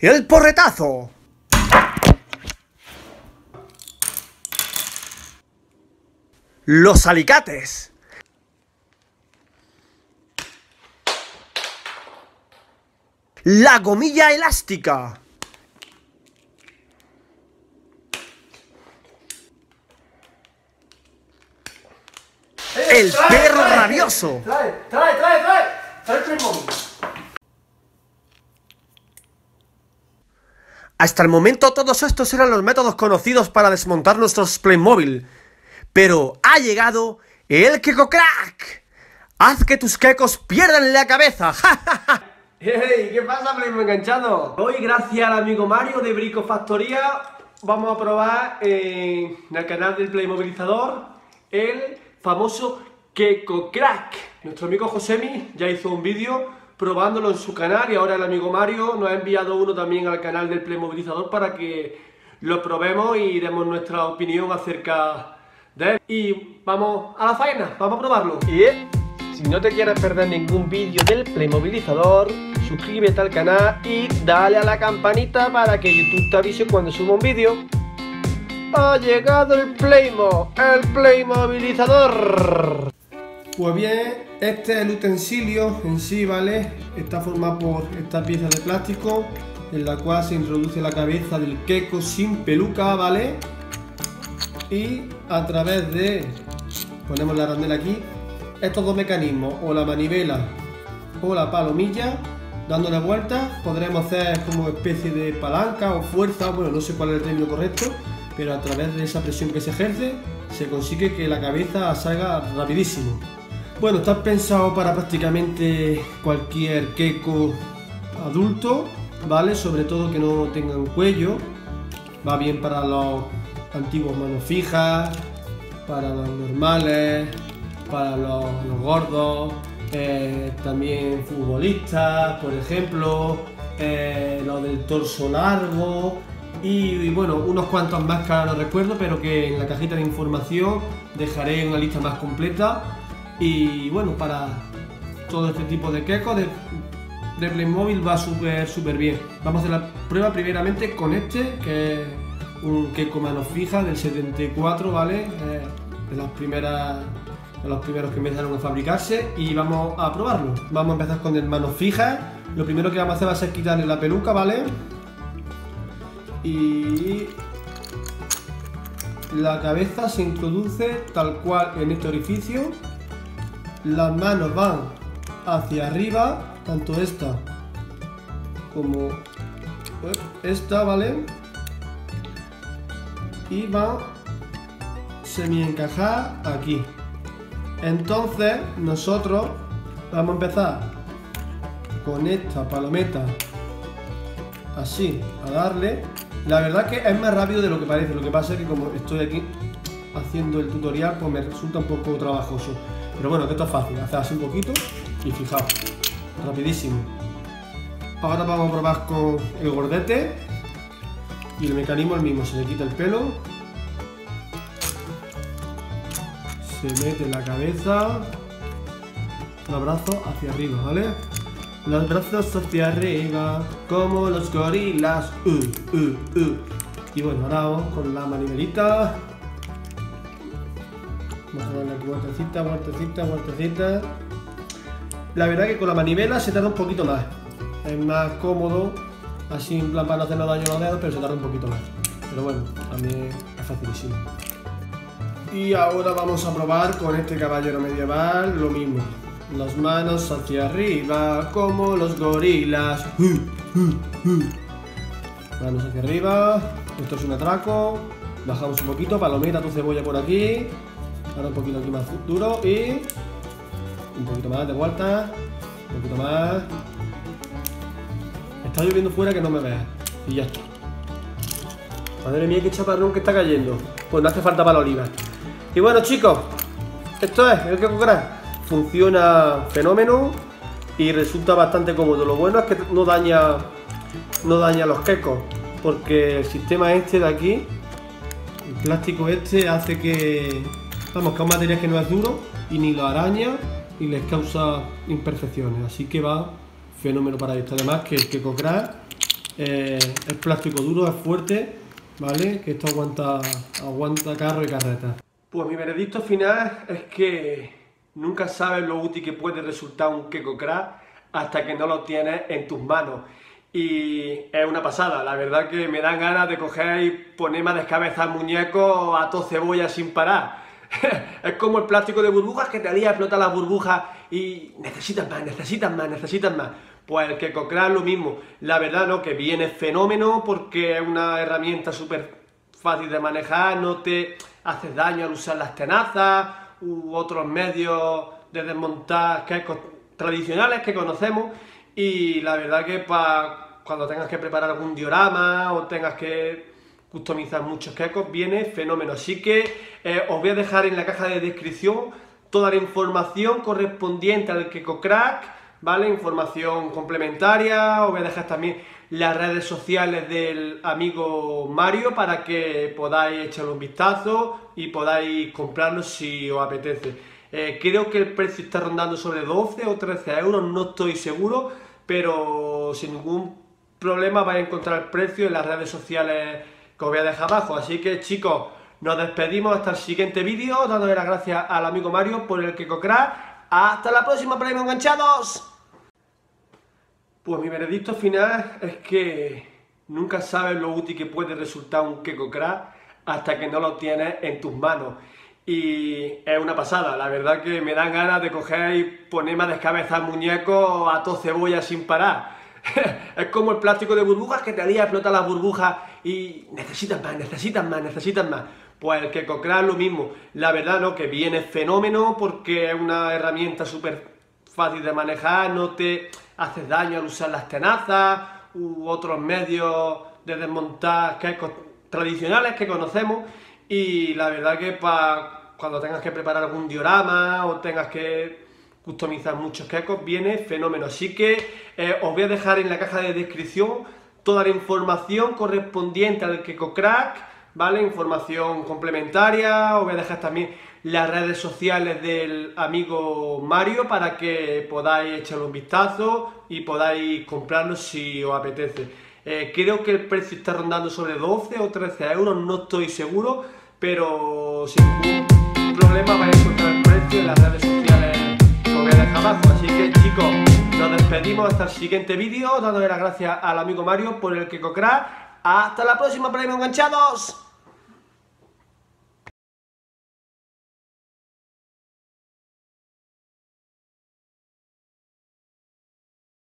¡El porretazo! ¡Los alicates! ¡La gomilla elástica! ¡El perro rabioso! ¡Trae el Playmobil! Hasta el momento todos estos eran los métodos conocidos para desmontar nuestros Playmobil. Pero ha llegado el KekoKrak. ¡Haz que tus kekos pierdan la cabeza! ¡Ja! ¡Hey! ¿Qué pasa, Playmo enganchado? Hoy, gracias al amigo Mario de BricoFactoría, vamos a probar en el canal del Playmobilizador el famoso KekoKrak. Nuestro amigo Josemi ya hizo un vídeo probándolo en su canal y ahora el amigo Mario nos ha enviado uno también al canal del Playmobilizador para que lo probemos y demos nuestra opinión acerca de él. Y vamos a la faena, vamos a probarlo. Si no te quieres perder ningún vídeo del Playmobilizador, suscríbete al canal y dale a la campanita para que YouTube te avise cuando suba un vídeo. ¡Ha llegado el Playmo! ¡El Playmobilizador! Pues bien, este es el utensilio en sí, ¿vale? Está formado por esta pieza de plástico en la cual se introduce la cabeza del keko sin peluca, ¿vale? Y a través de... ponemos la arandela aquí. Estos dos mecanismos, o la manivela o la palomilla, dándole vueltas, podremos hacer como especie de palanca o fuerza, bueno, no sé cuál es el término correcto, pero a través de esa presión que se ejerce, se consigue que la cabeza salga rapidísimo. Bueno, está pensado para prácticamente cualquier keko adulto, ¿vale? Sobre todo que no tengan cuello, va bien para los antiguos manos fijas, para los normales, para los gordos, también futbolistas, por ejemplo, los del torso largo y bueno, unos cuantos más que ahora no recuerdo, pero que en la cajita de información dejaré una lista más completa. Y bueno, para todo este tipo de kekos de Playmobil va súper bien. Vamos a hacer la prueba primeramente con este, que es un keko mano fija del 74, ¿vale? De las primeras... de los primeros que empezaron a fabricarse, y vamos a probarlo. Vamos a empezar con el manos fijas. Lo primero que vamos a hacer va a ser quitarle la peluca, ¿vale? Y la cabeza se introduce tal cual en este orificio. Las manos van hacia arriba, tanto esta como esta, ¿vale? Y van semi encajadas aquí. Entonces nosotros vamos a empezar con esta palometa así, a darle. La verdad es que es más rápido de lo que parece, lo que pasa es que como estoy aquí haciendo el tutorial, pues me resulta un poco trabajoso. Pero bueno, que esto es fácil, hacer así un poquito y fijaos, rapidísimo. Ahora vamos a probar con el gordete y el mecanismo el mismo, se le quita el pelo. Se mete la cabeza, los brazos hacia arriba, ¿vale? Los brazos hacia arriba, como los gorilas. Y bueno, ahora vamos con la manivelita. Vamos a darle aquí vueltecita, vueltecita, vueltecita. La verdad es que con la manivela se tarda un poquito más. Es más cómodo, así en plan para no hacer daño a los dedos, pero se tarda un poquito más. Pero bueno, también es facilísimo. Y ahora vamos a probar con este caballero medieval lo mismo. Las manos hacia arriba, como los gorilas. Manos hacia arriba. Esto es un atraco. Bajamos un poquito, palomita, tu cebolla por aquí. Ahora un poquito aquí más duro y... un poquito más de vuelta. Un poquito más. Está lloviendo fuera que no me veas. Y ya está. Madre mía, qué chaparrón que está cayendo. Pues no hace falta para la oliva. Y bueno, chicos, esto es el KekoKrak. Funciona fenómeno y resulta bastante cómodo. Lo bueno es que no daña los kekos, porque el sistema este de aquí, el plástico este, hace que, vamos, que es un material que no es duro y ni lo araña y les causa imperfecciones. Así que va fenómeno para esto. Además que el KekoKrak el plástico duro, es fuerte, ¿vale? Que esto aguanta carro y carreta. Pues mi veredicto final es que nunca sabes lo útil que puede resultar un KekoKrak hasta que no lo tienes en tus manos. Y es una pasada, la verdad que me dan ganas de coger y ponerme a descabezar muñecos a todo cebolla sin parar. Es como el plástico de burbujas que te haría explotar las burbujas y necesitas más, necesitas más, necesitas más. Pues el KekoKrak es lo mismo. La verdad, ¿no? Que viene fenómeno porque es una herramienta súper fácil de manejar, no te haces daño al usar las tenazas u otros medios de desmontar kekos tradicionales que conocemos. Y la verdad que para cuando tengas que preparar algún diorama o tengas que customizar muchos kekos, viene fenómeno. Así que os voy a dejar en la caja de descripción toda la información correspondiente al KekoKrak, ¿vale? Información complementaria. Os voy a dejar también las redes sociales del amigo Mario para que podáis echarle un vistazo y podáis comprarlo si os apetece. Creo que el precio está rondando sobre 12 o 13 euros, no estoy seguro, pero sin ningún problema vais a encontrar el precio en las redes sociales que os voy a dejar abajo. Así que chicos, nos despedimos hasta el siguiente vídeo, dándole las gracias al amigo Mario por el KekoKrak. ¡Hasta la próxima, Playmobil enganchados! Pues mi veredicto final es que nunca sabes lo útil que puede resultar un KekoKrak hasta que no lo tienes en tus manos. Y es una pasada, la verdad que me dan ganas de coger y ponerme a descabezar muñecos a todo cebolla sin parar. Es como el plástico de burbujas que te haría explotar las burbujas y necesitas más, necesitas más, necesitas más. Pues el KekoKrak es lo mismo. La verdad, ¿no? Que viene fenómeno porque es una herramienta súper fácil de manejar, no te haces daño al usar las tenazas u otros medios de desmontar kekos tradicionales que conocemos. Y la verdad que para cuando tengas que preparar algún diorama o tengas que customizar muchos kekos, viene fenómeno. Así que os voy a dejar en la caja de descripción toda la información correspondiente al KekoKrak, ¿vale? Información complementaria. Os voy a dejar también las redes sociales del amigo Mario para que podáis echarle un vistazo y podáis comprarlo si os apetece. Creo que el precio está rondando sobre 12 o 13 euros, no estoy seguro, pero sin ningún problema vais a encontrar el precio en las redes sociales que os voy a dejar abajo. Así que chicos, nos despedimos hasta el siguiente vídeo, dándole las gracias al amigo Mario por el KekoKrak. ¡Hasta la próxima, Playmobil enganchados!